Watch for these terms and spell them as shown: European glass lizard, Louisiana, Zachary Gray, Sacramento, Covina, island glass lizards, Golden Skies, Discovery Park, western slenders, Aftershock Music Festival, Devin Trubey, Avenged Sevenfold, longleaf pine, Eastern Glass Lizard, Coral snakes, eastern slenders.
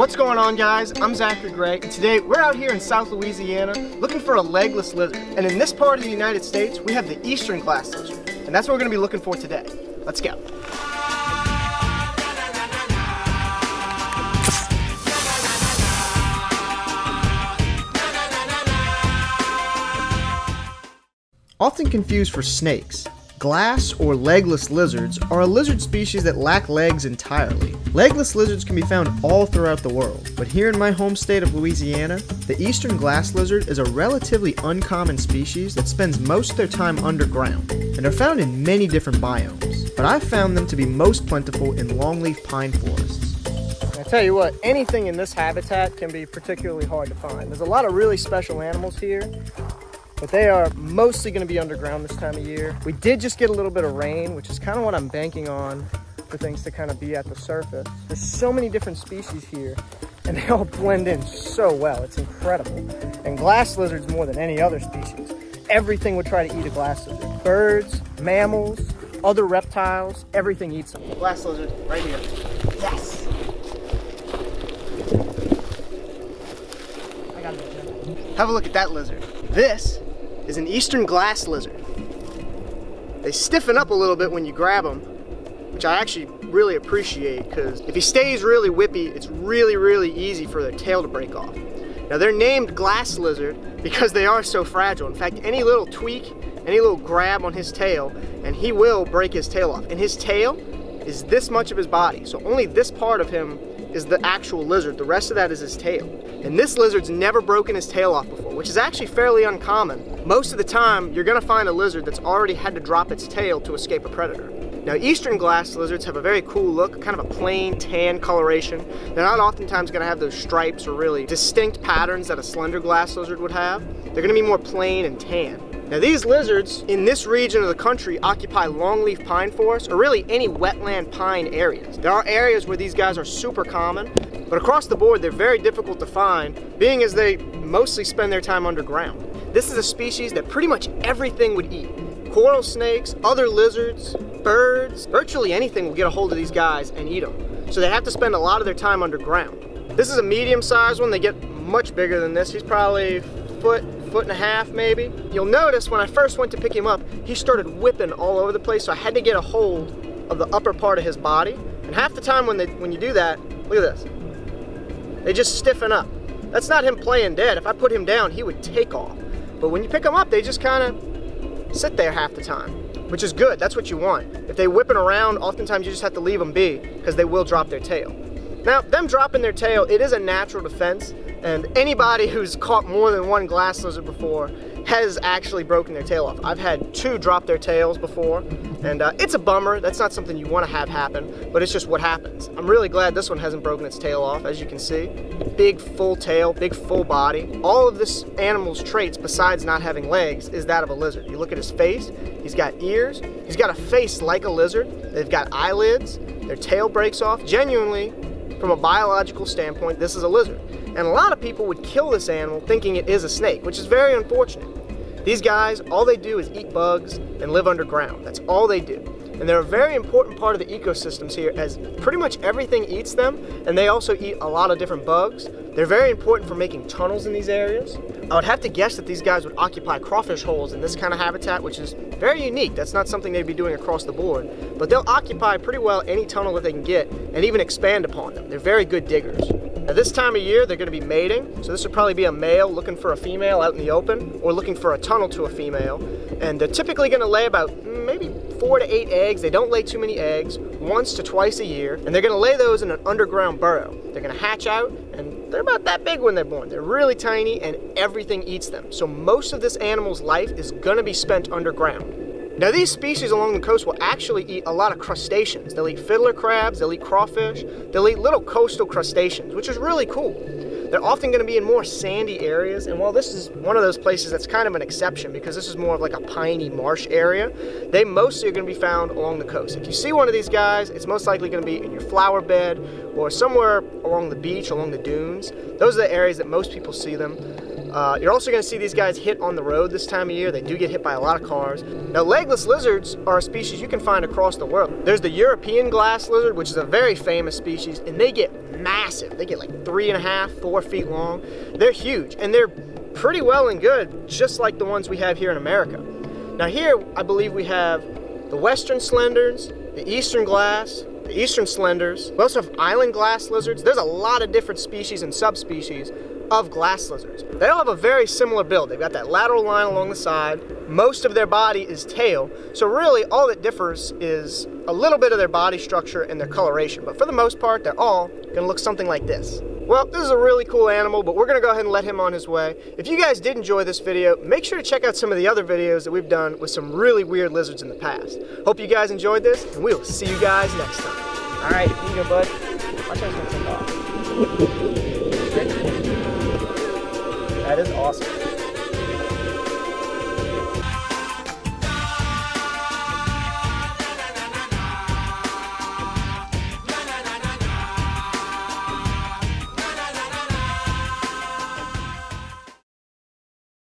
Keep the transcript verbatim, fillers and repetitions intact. What's going on, guys? I'm Zachary Gray, and today we're out here in South Louisiana looking for a legless lizard. And in this part of the United States, we have the Eastern glass lizard, and that's what we're going to be looking for today. Let's go. Often confused for snakes, glass or legless lizards are a lizard species that lack legs entirely. Legless lizards can be found all throughout the world, but here in my home state of Louisiana, the eastern glass lizard is a relatively uncommon species that spends most of their time underground and are found in many different biomes, but I've found them to be most plentiful in longleaf pine forests. I tell you what, anything in this habitat can be particularly hard to find. There's a lot of really special animals here, but they are mostly going to be underground this time of year. We did just get a little bit of rain, which is kind of what I'm banking on for things to kind of be at the surface. There's so many different species here, and they all blend in so well. It's incredible. And glass lizards more than any other species. Everything would try to eat a glass lizard. Birds, mammals, other reptiles, everything eats them. Glass lizard right here. Yes! I got it. Have a look at that lizard. This is an eastern glass lizard. They stiffen up a little bit when you grab them, which I actually really appreciate, because if he stays really whippy, it's really, really easy for their tail to break off. Now, they're named glass lizard because they are so fragile. In fact, any little tweak, any little grab on his tail, and he will break his tail off. And his tail is this much of his body, so only this part of him is the actual lizard. The rest of that is his tail. And this lizard's never broken his tail off before, which is actually fairly uncommon. Most of the time, you're gonna find a lizard that's already had to drop its tail to escape a predator. Now, eastern glass lizards have a very cool look, kind of a plain tan coloration. They're not oftentimes gonna have those stripes or really distinct patterns that a slender glass lizard would have. They're gonna be more plain and tan. Now, these lizards in this region of the country occupy longleaf pine forests, or really any wetland pine areas. There are areas where these guys are super common, but across the board, they're very difficult to find, being as they mostly spend their time underground. This is a species that pretty much everything would eat. Coral snakes, other lizards, birds, virtually anything will get a hold of these guys and eat them. So they have to spend a lot of their time underground. This is a medium-sized one. They get much bigger than this. He's probably a foot, foot and a half maybe. You'll notice when I first went to pick him up, he started whipping all over the place, so I had to get a hold of the upper part of his body. And half the time when, they, when you do that, look at this, they just stiffen up. That's not him playing dead. If I put him down, he would take off. But when you pick him up, they just kind of sit there half the time, which is good. That's what you want. If they whipping around, oftentimes you just have to leave them be, because they will drop their tail. Now, them dropping their tail, it is a natural defense, and anybody who's caught more than one glass lizard before has actually broken their tail off. I've had two drop their tails before, and uh, it's a bummer. That's not something you want to have happen, but it's just what happens. I'm really glad this one hasn't broken its tail off, as you can see. Big full tail, big full body. All of this animal's traits, besides not having legs, is that of a lizard. You look at his face, he's got ears, he's got a face like a lizard, they've got eyelids, their tail breaks off. Genuinely, from a biological standpoint, this is a lizard. And a lot of people would kill this animal thinking it is a snake, which is very unfortunate. These guys, all they do is eat bugs and live underground. That's all they do. And they're a very important part of the ecosystems here, as pretty much everything eats them, and they also eat a lot of different bugs. They're very important for making tunnels in these areas. I would have to guess that these guys would occupy crawfish holes in this kind of habitat, which is very unique. That's not something they'd be doing across the board, but they'll occupy pretty well any tunnel that they can get and even expand upon them. They're very good diggers. Now, this time of year, they're going to be mating, so this would probably be a male looking for a female out in the open, or looking for a tunnel to a female, and they're typically going to lay about maybe four to eight eggs. They don't lay too many eggs, once to twice a year, and they're going to lay those in an underground burrow. They're going to hatch out, and they're about that big when they're born. They're really tiny, and everything eats them, so most of this animal's life is going to be spent underground. Now, these species along the coast will actually eat a lot of crustaceans. They'll eat fiddler crabs, they'll eat crawfish, they'll eat little coastal crustaceans, which is really cool. They're often going to be in more sandy areas, and while this is one of those places that's kind of an exception, because this is more of like a piney marsh area, they mostly are going to be found along the coast. If you see one of these guys, it's most likely going to be in your flower bed or somewhere along the beach, along the dunes. Those are the areas that most people see them. Uh, you're also going to see these guys hit on the road this time of year. They do get hit by a lot of cars. Now, legless lizards are a species you can find across the world. There's the European glass lizard, which is a very famous species, and they get massive. They get like three and a half, four feet long. They're huge, and they're pretty well and good, just like the ones we have here in America. Now here, I believe we have the western slenders, the eastern glass, the eastern slenders. We also have island glass lizards. There's a lot of different species and subspecies of glass lizards. They all have a very similar build. They've got that lateral line along the side. Most of their body is tail, so really all that differs is a little bit of their body structure and their coloration, but for the most part, they're all gonna look something like this. Well, this is a really cool animal, but we're gonna go ahead and let him on his way. If you guys did enjoy this video, make sure to check out some of the other videos that we've done with some really weird lizards in the past. Hope you guys enjoyed this, and we will see you guys next time. All right, here you go, bud. Watch out, it's gonna take off. That is awesome.